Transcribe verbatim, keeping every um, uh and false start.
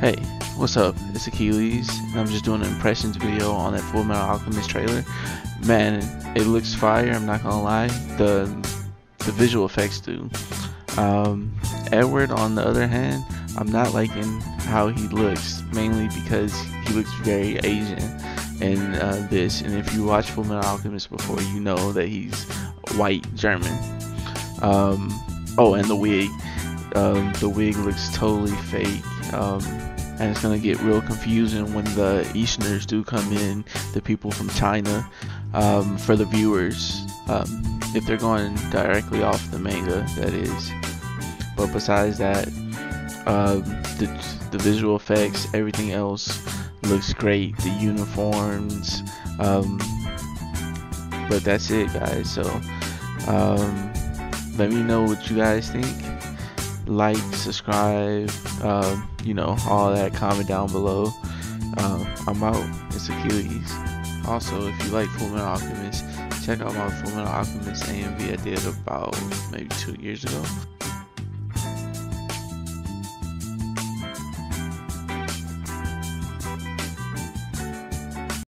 Hey, what's up? It's Akeyles, and I'm just doing an impressions video on that Fullmetal Alchemist trailer. Man, it looks fire, I'm not gonna lie. The the visual effects do. Um, Edward, on the other hand, I'm not liking how he looks, mainly because he looks very Asian in uh, this. And if you watch Fullmetal Alchemist before, you know that he's white German. Um, oh, and the wig. Um, the wig looks totally fake. Um, and it's gonna get real confusing when the Easterners do come in, the people from China, um, for the viewers, um, if they're going directly off the manga, that is. But besides that, um, the, the visual effects, everything else looks great, the uniforms, um, but that's it, guys. So um, let me know what you guys think. Like, subscribe, uh, you know, all that. Comment down below. Um, I'm out. It's Akeyles. Also, if you like Fullmetal Alchemist, check out my Fullmetal Alchemist A M V I did about maybe two years ago.